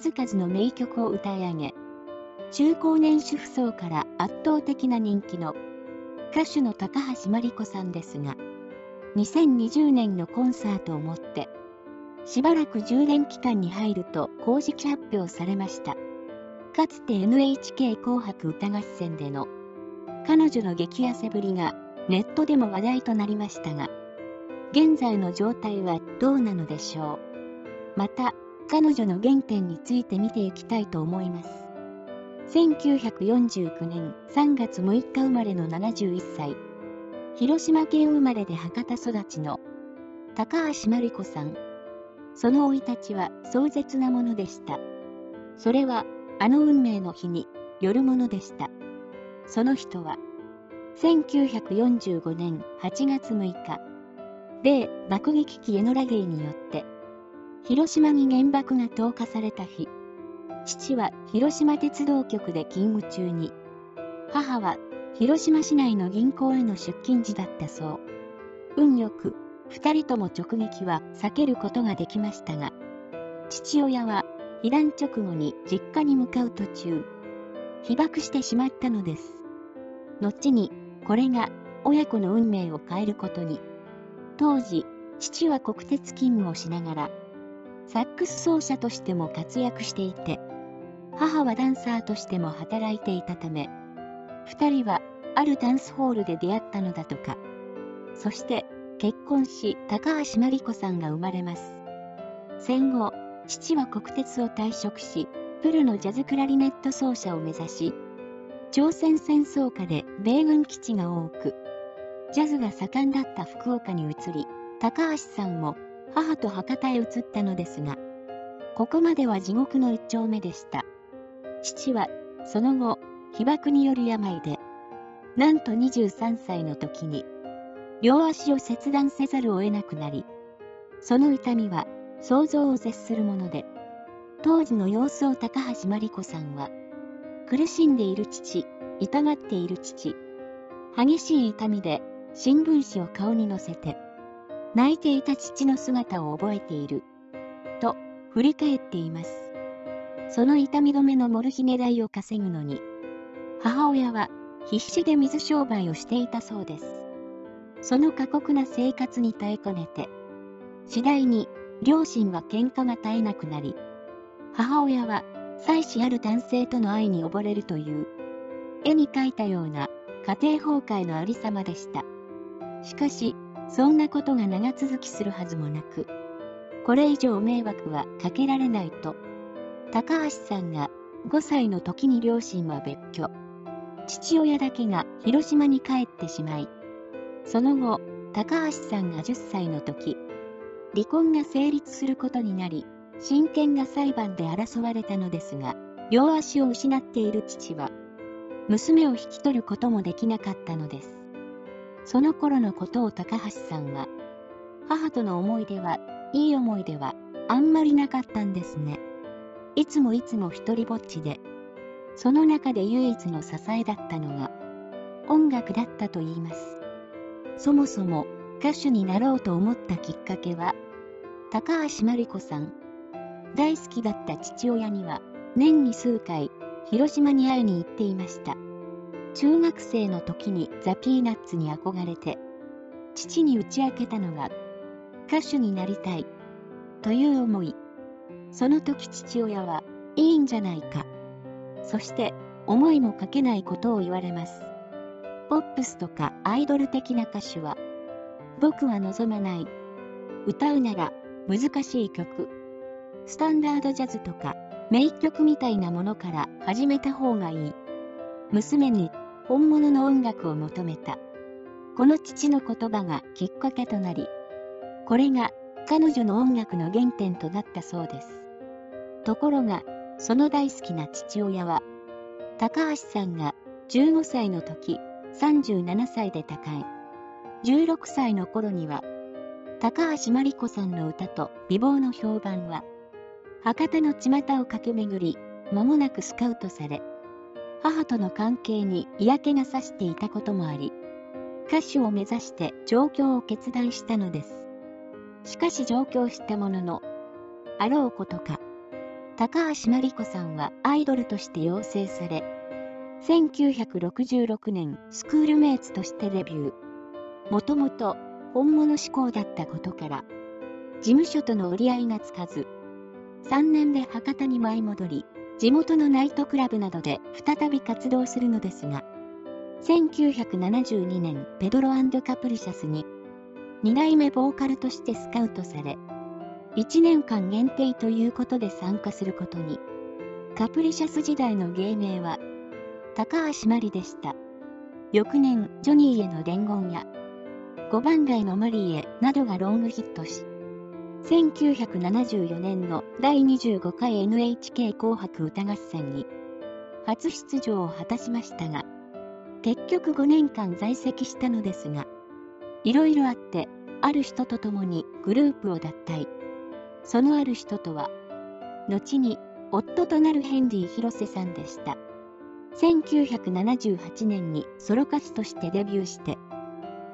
数々の名曲を歌い上げ、中高年主婦層から圧倒的な人気の歌手の高橋真梨子さんですが、2020年のコンサートをもって、しばらく充電期間に入ると公式発表されました。かつて NHK 紅白歌合戦での彼女の激痩せぶりがネットでも話題となりましたが、現在の状態はどうなのでしょう。また、彼女の原点について見ていきたいと思います。1949年3月6日生まれの71歳、広島県生まれで博多育ちの高橋真梨子さん。その生い立ちは壮絶なものでした。それは、あの運命の日によるものでした。その人は、1945年8月6日、米爆撃機エノラゲイによって、広島に原爆が投下された日、父は広島鉄道局で勤務中に、母は広島市内の銀行への出勤時だったそう。運よく、二人とも直撃は避けることができましたが、父親は避難直後に実家に向かう途中、被爆してしまったのです。後に、これが親子の運命を変えることに。当時、父は国鉄勤務をしながら、サックス奏者としても活躍していて、母はダンサーとしても働いていたため、二人はあるダンスホールで出会ったのだとか。そして、結婚し、高橋真梨子さんが生まれます。戦後、父は国鉄を退職し、プロのジャズクラリネット奏者を目指し、朝鮮戦争下で米軍基地が多く、ジャズが盛んだった福岡に移り、高橋さんも母と博多へ移ったのですが、ここまでは地獄の一丁目でした。父は、その後、被爆による病で、なんと23歳の時に、両足を切断せざるを得なくなり、その痛みは想像を絶するもので、当時の様子を高橋真梨子さんは、苦しんでいる父、痛がっている父、激しい痛みで新聞紙を顔に乗せて、泣いていた父の姿を覚えている、と振り返っています。その痛み止めのモルヒネ代を稼ぐのに、母親は必死で水商売をしていたそうです。その過酷な生活に耐えかねて、次第に両親は喧嘩が絶えなくなり、母親は妻子ある男性との愛に溺れるという、絵に描いたような家庭崩壊のありさまでした。しかし、そんなことが長続きするはずもなく、これ以上迷惑はかけられないと、高橋さんが5歳の時に両親は別居、父親だけが広島に帰ってしまい、その後、高橋さんが10歳の時、離婚が成立することになり、親権が裁判で争われたのですが、両足を失っている父は、娘を引き取ることもできなかったのです。その頃のことを高橋さんは、母との思い出は、いい思い出は、あんまりなかったんですね。いつも一人ぼっちで、その中で唯一の支えだったのが、音楽だったと言います。そもそも歌手になろうと思ったきっかけは、高橋真梨子さん。大好きだった父親には、年に数回、広島に会いに行っていました。中学生の時にザ・ピーナッツに憧れて、父に打ち明けたのが、歌手になりたい、という思い。その時父親は、いいんじゃないか。そして、思いもかけないことを言われます。ポップスとかアイドル的な歌手は、僕は望まない。歌うなら難しい曲。スタンダードジャズとか名曲みたいなものから始めた方がいい。娘に本物の音楽を求めた。この父の言葉がきっかけとなり、これが彼女の音楽の原点となったそうです。ところが、その大好きな父親は、高橋さんが15歳の時、37歳で他界。16歳の頃には、高橋真梨子さんの歌と美貌の評判は、博多の巷を駆け巡り、間もなくスカウトされ、母との関係に嫌気がさしていたこともあり、歌手を目指して上京を決断したのです。しかし上京したものの、あろうことか、高橋真理子さんはアイドルとして養成され、1966年スクールメイツとしてデビュー。もともと本物志向だったことから、事務所との折り合いがつかず、3年で博多に舞い戻り、地元のナイトクラブなどで再び活動するのですが、1972年ペドロ&カプリシャスに2代目ボーカルとしてスカウトされ、1年間限定ということで参加することに。カプリシャス時代の芸名は高橋真理でした。翌年、ジョニーへの伝言や5番街のマリーへなどがロングヒットし、1974年の第25回 NHK 紅白歌合戦に初出場を果たしましたが、結局5年間在籍したのですが、いろいろあって、ある人と共にグループを脱退。そのある人とは、後に夫となるヘンリー広瀬さんでした。1978年にソロ歌手としてデビューして、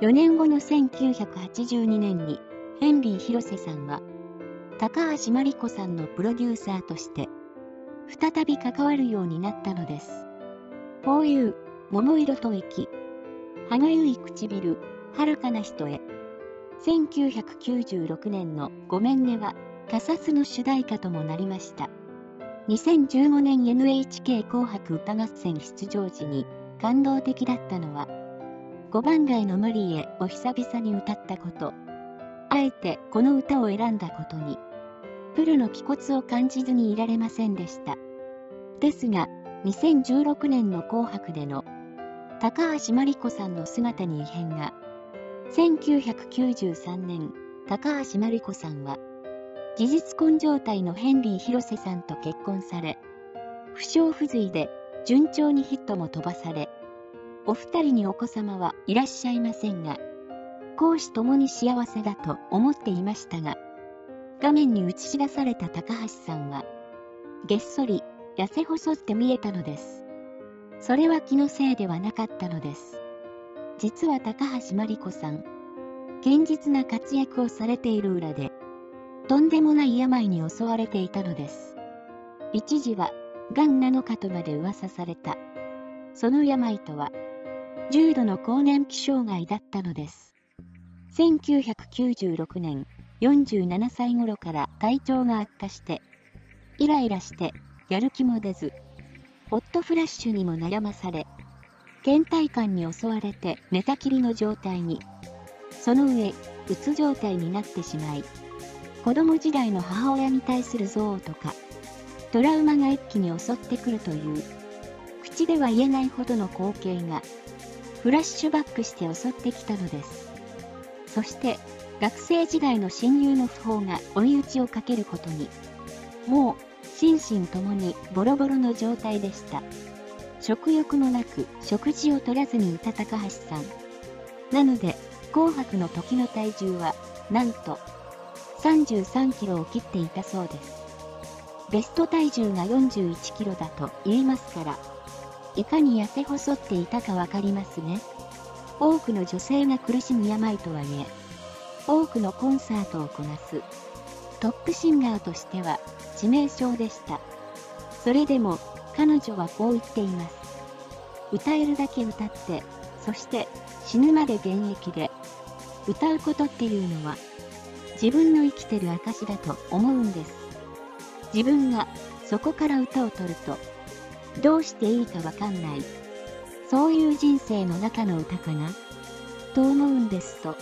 4年後の1982年にヘンリー広瀬さんは、高橋真理子さんのプロデューサーとして、再び関わるようになったのです。For You、桃色吐息、歯がゆい唇、遥かな人へ。1996年のごめんねは、カサスの主題歌ともなりました。2015年 NHK 紅白歌合戦出場時に感動的だったのは、5番街のマリーへを久々に歌ったこと。あえてこの歌を選んだことに、プロの気骨を感じずにいられませんでした。ですが、2016年の紅白での高橋真理子さんの姿に異変が。1993年、高橋真理子さんは、事実婚状態のヘンリー広瀬さんと結婚され、不詳不随で順調にヒットも飛ばされ、お二人にお子様はいらっしゃいませんが、公私ともに幸せだと思っていましたが、画面に映し出された高橋さんは、げっそり痩せ細って見えたのです。それは気のせいではなかったのです。実は高橋真理子さん、堅実な活躍をされている裏で、とんでもない病に襲われていたのです。一時は、がんなのかとまで噂された。その病とは、重度の更年期障害だったのです。1996年、47歳頃から体調が悪化して、イライラして、やる気も出ず、ホットフラッシュにも悩まされ、倦怠感に襲われて寝たきりの状態に、その上、うつ状態になってしまい、子供時代の母親に対する憎悪とか、トラウマが一気に襲ってくるという、口では言えないほどの光景が、フラッシュバックして襲ってきたのです。そして、学生時代の親友の訃報が追い打ちをかけることに、もう、心身ともにボロボロの状態でした。食欲もなく食事を取らずにいた高橋さん。なので、紅白の時の体重は、なんと、33キロを切っていたそうです。ベスト体重が41キロだと言いますから、いかに痩せ細っていたかわかりますね。多くの女性が苦しむ病とはいえ、多くのコンサートをこなす、トップシンガーとしては、致命傷でした。それでも、彼女はこう言っています。歌えるだけ歌って、そして死ぬまで現役で、歌うことっていうのは自分の生きてる証だと思うんです。自分がそこから歌を取ると、どうしていいかわかんない。そういう人生の中の歌かなと思うんですと、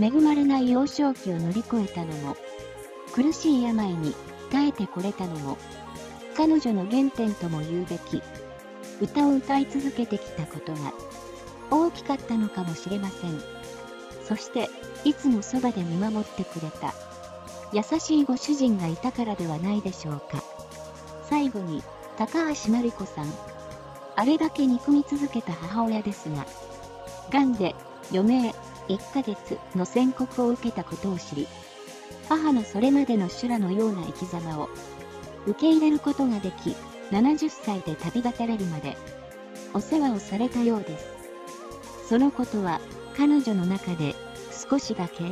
恵まれない幼少期を乗り越えたのも、苦しい病に耐えてこれたのも、彼女の原点とも言うべき、歌を歌い続けてきたことが大きかったのかもしれません。そして、いつもそばで見守ってくれた、優しいご主人がいたからではないでしょうか。最後に、高橋真理子さん。あれだけ憎み続けた母親ですが、癌で余命1ヶ月の宣告を受けたことを知り、母のそれまでの修羅のような生き様を、受け入れることができ、70歳で旅立たれるまで、お世話をされたようです。そのことは、彼女の中で、少しだけ、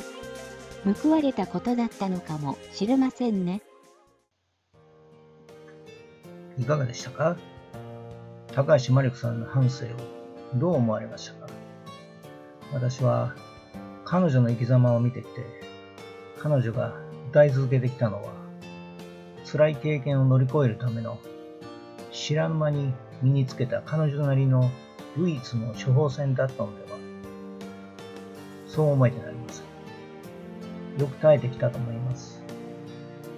報われたことだったのかもしれませんね。いかがでしたか？高橋真理子さんの半生をどう思われましたか？私は彼女の生き様を見ていて、彼女が歌い続けてきたのは、辛い経験を乗り越えるための、知らぬ間に身につけた彼女なりの唯一の処方箋だったのでは、そう思えてなりません。よく耐えてきたと思います。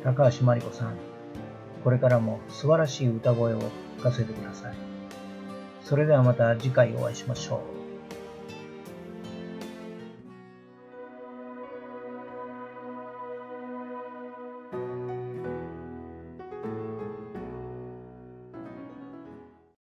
高橋真理子さん、これからも素晴らしい歌声を聞かせてください。それではまた次回お会いしましょう。